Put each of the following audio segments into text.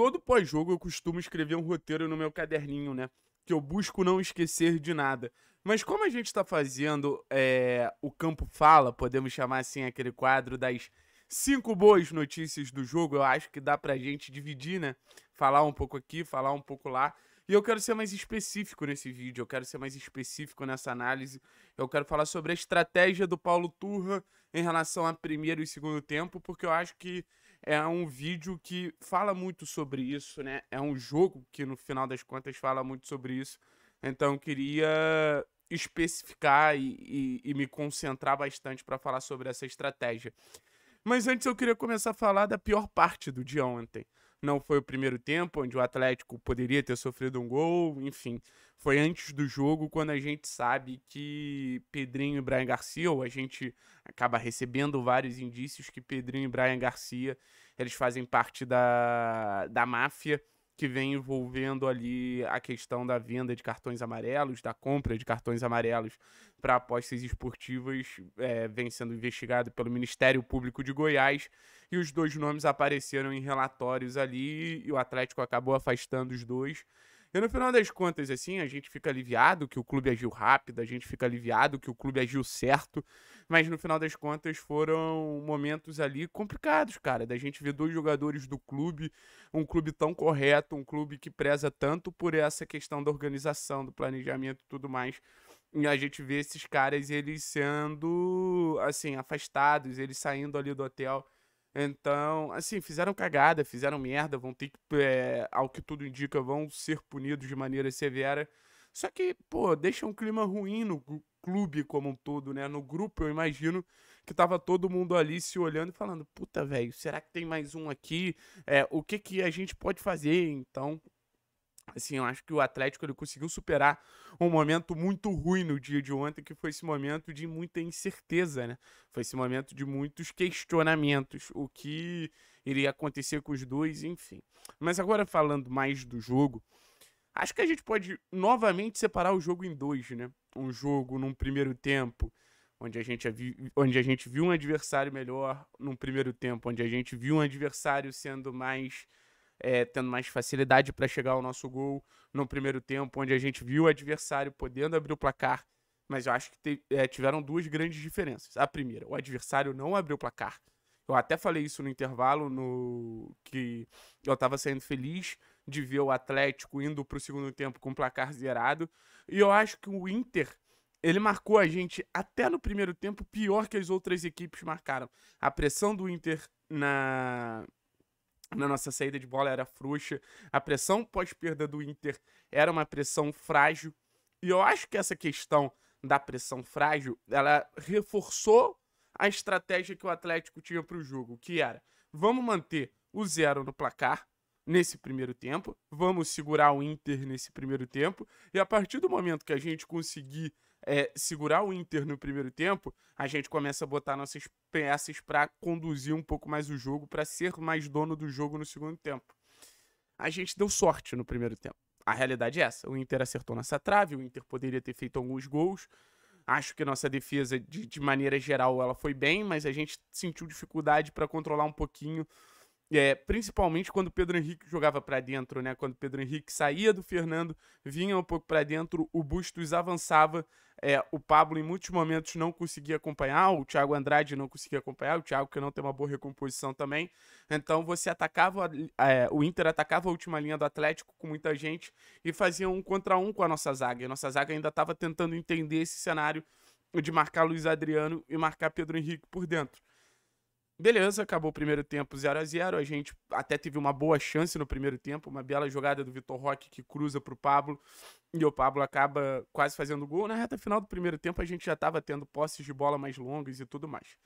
todo pós-jogo eu costumo escrever um roteiro no meu caderninho, né? Que eu busco não esquecer de nada. Mas como a gente está fazendo o Campo Fala, podemos chamar assim aquele quadro das 5 boas notícias do jogo, eu acho que dá pra gente dividir, né? Falar um pouco aqui, falar um pouco lá. E eu quero ser mais específico nesse vídeo, eu quero ser mais específico nessa análise. Eu quero falar sobre a estratégia do Paulo Turra em relação a primeiro e segundo tempo, porque eu acho que é um vídeo que fala muito sobre isso, né? É um jogo que, no final das contas, fala muito sobre isso. Então, eu queria especificar e me concentrar bastante para falar sobre essa estratégia. Mas antes eu queria começar a falar da pior parte do dia ontem. Não foi o primeiro tempo, onde o Atlético poderia ter sofrido um gol, enfim. Foi antes do jogo, quando a gente sabe que Pedrinho e Brian Garcia, ou a gente acaba recebendo vários indícios que Pedrinho e Brian Garcia, eles fazem parte da máfia que vem envolvendo ali a questão da venda de cartões amarelos, da compra de cartões amarelos para apostas esportivas, vem sendo investigado pelo Ministério Público de Goiás, e os dois nomes apareceram em relatórios ali, e o Atlético acabou afastando os dois. E no final das contas, assim, a gente fica aliviado que o clube agiu rápido, a gente fica aliviado que o clube agiu certo, mas no final das contas foram momentos ali complicados, cara, da gente ver dois jogadores do clube, um clube tão correto, um clube que preza tanto por essa questão da organização, do planejamento e tudo mais, e a gente vê esses caras, eles sendo, assim, afastados, eles saindo ali do hotel. Então, assim, fizeram cagada, fizeram merda, vão ter que, ao que tudo indica, vão ser punidos de maneira severa. Só que, pô, deixa um clima ruim no clube como um todo, né? No grupo, eu imagino que tava todo mundo ali se olhando e falando, puta, velho, será que tem mais um aqui? O que que a gente pode fazer? Então, assim, eu acho que o Atlético ele conseguiu superar um momento muito ruim no dia de ontem, que foi esse momento de muita incerteza, né? Foi esse momento de muitos questionamentos, o que iria acontecer com os dois, enfim. Mas agora falando mais do jogo, acho que a gente pode novamente separar o jogo em dois, né? Um jogo num primeiro tempo, onde a gente viu um adversário melhor, num primeiro tempo, onde a gente viu um adversário sendo mais... tendo mais facilidade para chegar ao nosso gol no primeiro tempo, onde a gente viu o adversário podendo abrir o placar, mas eu acho que tiveram duas grandes diferenças. A primeira, o adversário não abriu o placar. Eu até falei isso no intervalo, que eu estava sendo feliz de ver o Atlético indo para o segundo tempo com o placar zerado, e eu acho que o Inter... ele marcou a gente até no primeiro tempo pior que as outras equipes marcaram. A pressão do Inter na nossa saída de bola era frouxa, a pressão pós-perda do Inter era uma pressão frágil, e eu acho que essa questão da pressão frágil, ela reforçou a estratégia que o Atlético tinha para o jogo, que era, vamos manter o zero no placar nesse primeiro tempo, vamos segurar o Inter nesse primeiro tempo, e a partir do momento que a gente conseguir segurar o Inter no primeiro tempo, a gente começa a botar nossas peças para conduzir um pouco mais o jogo, para ser mais dono do jogo no segundo tempo. A gente deu sorte no primeiro tempo. A realidade é essa. O Inter acertou nossa trave, o Inter poderia ter feito alguns gols. Acho que nossa defesa, de maneira geral, ela foi bem, mas a gente sentiu dificuldade para controlar um pouquinho, principalmente quando o Pedro Henrique jogava para dentro, né? Quando o Pedro Henrique saía do Fernando, vinha um pouco para dentro, o Bustos avançava, o Pablo em muitos momentos não conseguia acompanhar, o Thiago Andrade não conseguia acompanhar, o Thiago que não tem uma boa recomposição também. Então você atacava, o Inter atacava a última linha do Atlético com muita gente e fazia um contra um com a nossa zaga. E a nossa zaga ainda estava tentando entender esse cenário de marcar Luiz Adriano e marcar Pedro Henrique por dentro. Beleza, acabou o primeiro tempo 0 a 0, a gente até teve uma boa chance no primeiro tempo, uma bela jogada do Vitor Roque que cruza pro Pablo, e o Pablo acaba quase fazendo gol. Na reta final do primeiro tempo a gente já estava tendo posses de bola mais longas e tudo mais.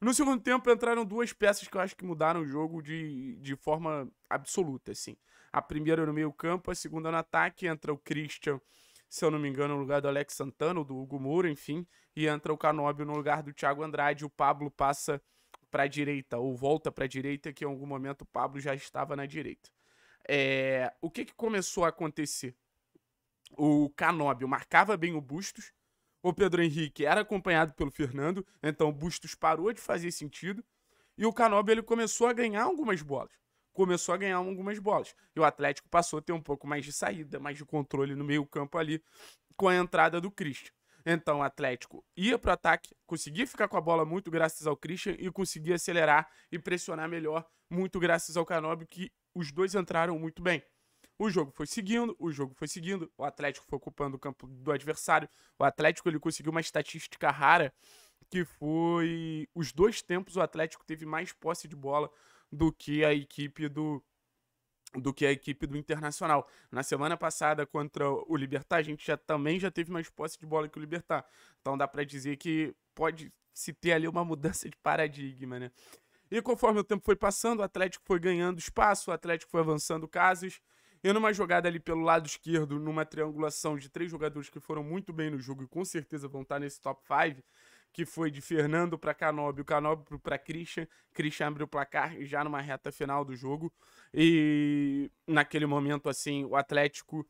No segundo tempo entraram duas peças que eu acho que mudaram o jogo de forma absoluta, assim. A primeira no meio campo, a segunda no ataque, entra o Cristian, se eu não me engano, no lugar do Alex Santana ou do Hugo Moura, enfim, e entra o Canobio no lugar do Thiago Andrade, o Pablo passa... para a direita, ou volta para a direita, que em algum momento o Pablo já estava na direita. O que começou a acontecer? O Canobio marcava bem o Bustos, o Pedro Henrique era acompanhado pelo Fernando, então o Bustos parou de fazer sentido, e o Canobio ele começou a ganhar algumas bolas. começou a ganhar algumas bolas. E o Atlético passou a ter um pouco mais de saída, mais de controle no meio campo ali, com a entrada do Cristian. Então o Atlético ia para o ataque, conseguia ficar com a bola muito graças ao Cristian e conseguia acelerar e pressionar melhor muito graças ao Canobio, que os dois entraram muito bem. O jogo foi seguindo, o Atlético foi ocupando o campo do adversário. O Atlético ele conseguiu uma estatística rara, que foi os dois tempos o Atlético teve mais posse de bola do que a equipe do Internacional. Na semana passada contra o Libertad, a gente também já teve mais posse de bola que o Libertad. Então dá para dizer que pode se ter ali uma mudança de paradigma, né? E conforme o tempo foi passando, o Atlético foi ganhando espaço, o Atlético foi avançando casas. E numa jogada ali pelo lado esquerdo, numa triangulação de três jogadores que foram muito bem no jogo e com certeza vão estar nesse top 5, que foi de Fernando para Canobio, Canobio para Cristian. Cristian abriu o placar já numa reta final do jogo. E naquele momento, assim, o Atlético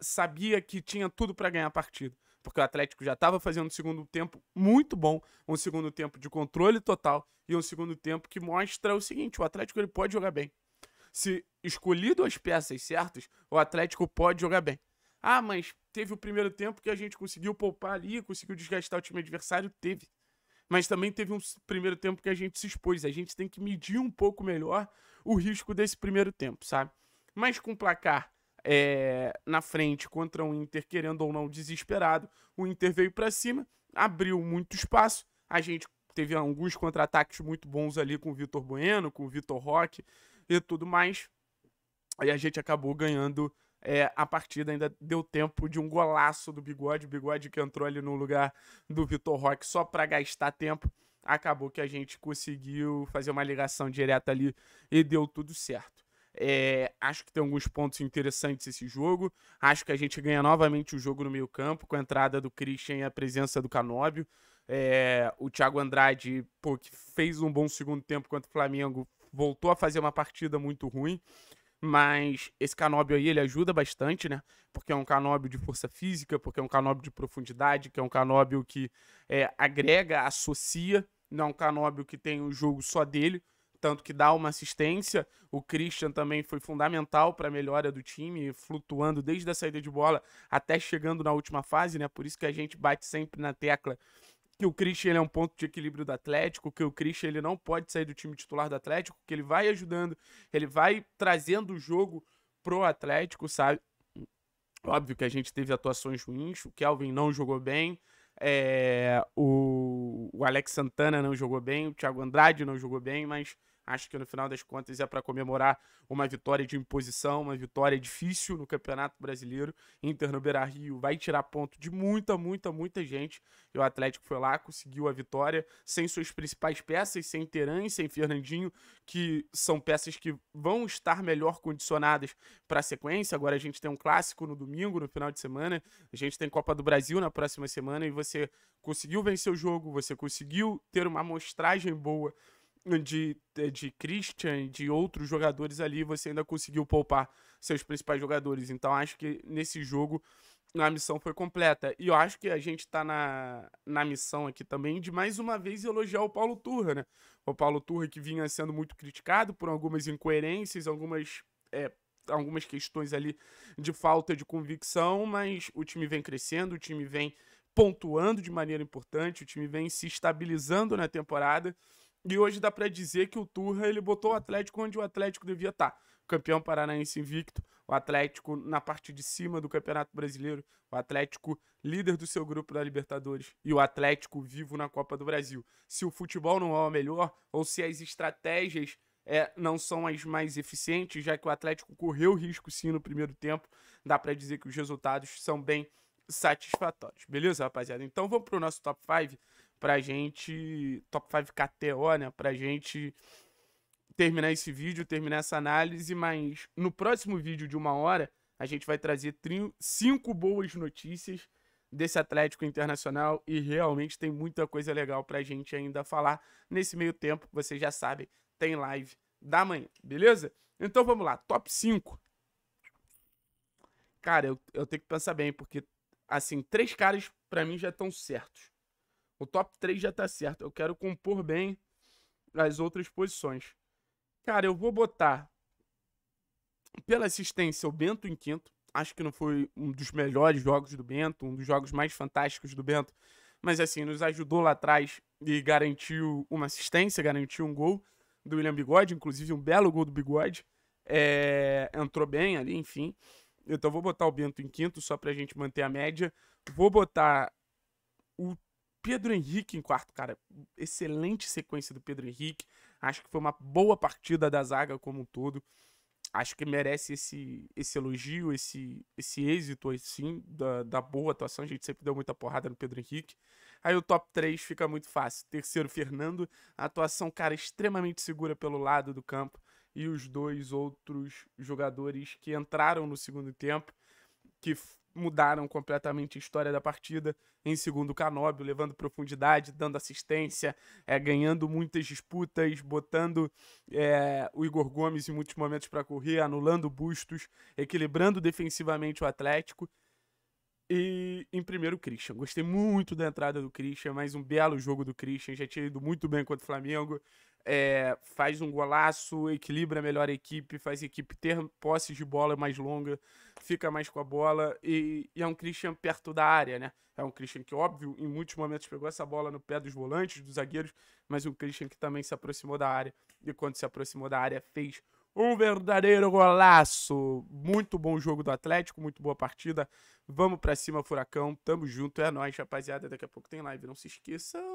sabia que tinha tudo para ganhar a partida, porque o Atlético já estava fazendo um segundo tempo muito bom, um segundo tempo de controle total e um segundo tempo que mostra o seguinte: o Atlético ele pode jogar bem. Se escolhido as peças certas, o Atlético pode jogar bem. Ah, mas teve o primeiro tempo que a gente conseguiu poupar ali, conseguiu desgastar o time adversário, teve. Mas também teve um primeiro tempo que a gente se expôs. A gente tem que medir um pouco melhor o risco desse primeiro tempo, sabe? Mas com o placar na frente contra o Inter, querendo ou não, desesperado, o Inter veio para cima, abriu muito espaço. A gente teve alguns contra-ataques muito bons ali com o Vitor Bueno, com o Vitor Roque e tudo mais, aí a gente acabou ganhando a partida. Ainda deu tempo de um golaço do Bigode, o Bigode que entrou ali no lugar do Vitor Roque só para gastar tempo. Acabou que a gente conseguiu fazer uma ligação direta ali e deu tudo certo. Acho que tem alguns pontos interessantes esse jogo. Acho que a gente ganha novamente o jogo no meio campo, com a entrada do Cristian e a presença do Canobio. O Thiago Andrade, pô, que fez um bom segundo tempo contra o Flamengo, voltou a fazer uma partida muito ruim, mas esse Canobio aí, ele ajuda bastante, né? Porque é um Canobio de força física, porque é um Canobio de profundidade, que é um Canobio que agrega, associa, não é um Canobio que tem um jogo só dele, tanto que dá uma assistência. O Cristian também foi fundamental para a melhora do time, flutuando desde a saída de bola até chegando na última fase, né? Por isso que a gente bate sempre na tecla que o Cristian ele é um ponto de equilíbrio do Atlético, que o Cristian ele não pode sair do time titular do Atlético, que ele vai ajudando, ele vai trazendo o jogo pro Atlético, sabe? Óbvio que a gente teve atuações ruins, o Kelvin não jogou bem, o Alex Santana não jogou bem, o Thiago Andrade não jogou bem, mas acho que no final das contas é para comemorar uma vitória de imposição, uma vitória difícil no Campeonato Brasileiro. Inter no Beira-Rio vai tirar ponto de muita gente. E o Atlético foi lá, conseguiu a vitória, sem suas principais peças, sem Teran e sem Fernandinho, que são peças que vão estar melhor condicionadas para a sequência. Agora a gente tem um clássico no domingo, no final de semana. A gente tem Copa do Brasil na próxima semana e você conseguiu vencer o jogo, você conseguiu ter uma amostragem boa de Cristian, de outros jogadores ali, você ainda conseguiu poupar seus principais jogadores. Então acho que nesse jogo a missão foi completa. E eu acho que a gente tá na missão aqui também de mais uma vez elogiar o Paulo Turra, né? O Paulo Turra que vinha sendo muito criticado por algumas incoerências, algumas questões ali de falta de convicção, mas o time vem crescendo, o time vem pontuando de maneira importante, o time vem se estabilizando na temporada. E hoje dá para dizer que o Turra ele botou o Atlético onde o Atlético devia estar. Campeão paranaense invicto, o Atlético na parte de cima do Campeonato Brasileiro, o Atlético líder do seu grupo da Libertadores e o Atlético vivo na Copa do Brasil. Se o futebol não é o melhor ou se as estratégias não são as mais eficientes, já que o Atlético correu risco sim no primeiro tempo, dá para dizer que os resultados são bem satisfatórios. Beleza, rapaziada? Então vamos para o nosso top 5. Pra gente, top 5 KTO, né, pra gente terminar esse vídeo, terminar essa análise, mas no próximo vídeo de 1 hora, a gente vai trazer 5 boas notícias desse Atlético Internacional e realmente tem muita coisa legal pra gente ainda falar. Nesse meio tempo, vocês já sabem, tem live da manhã, beleza? Então vamos lá, top 5. Cara, eu tenho que pensar bem, porque assim, 3 caras pra mim já estão certos. O top 3 já tá certo. Eu quero compor bem as outras posições. Cara, eu vou botar pela assistência o Bento em quinto. Acho que não foi um dos melhores jogos do Bento, um dos jogos mais fantásticos do Bento, mas assim, nos ajudou lá atrás e garantiu uma assistência, garantiu um gol do William Bigode, inclusive um belo gol do Bigode. Entrou bem ali, enfim. Então vou botar o Bento em quinto, só pra gente manter a média. Vou botar o Pedro Henrique em quarto, cara. Excelente sequência do Pedro Henrique. Acho que foi uma boa partida da zaga como um todo. Acho que merece esse elogio, esse êxito, assim, da boa atuação. A gente sempre deu muita porrada no Pedro Henrique. Aí o top 3 fica muito fácil. Terceiro, Fernando. A atuação, cara, extremamente segura pelo lado do campo. E os dois outros jogadores que entraram no segundo tempo, que mudaram completamente a história da partida. Em segundo, o Canobio, levando profundidade, dando assistência, ganhando muitas disputas, botando o Igor Gomes em muitos momentos para correr, anulando Bustos, equilibrando defensivamente o Atlético. E em primeiro, o Cristian. Gostei muito da entrada do Cristian, mais um belo jogo do Cristian, já tinha ido muito bem contra o Flamengo. Faz um golaço, equilibra melhor a equipe, faz a equipe ter posse de bola mais longa, fica mais com a bola, e é um Cristian perto da área, né? É um Cristian que, óbvio, em muitos momentos pegou essa bola no pé dos volantes, dos zagueiros, mas um Cristian que também se aproximou da área, e quando se aproximou da área fez um verdadeiro golaço. Muito bom jogo do Atlético, muito boa partida. Vamos pra cima, Furacão, tamo junto, é nóis, rapaziada. Daqui a pouco tem live, não se esqueçam.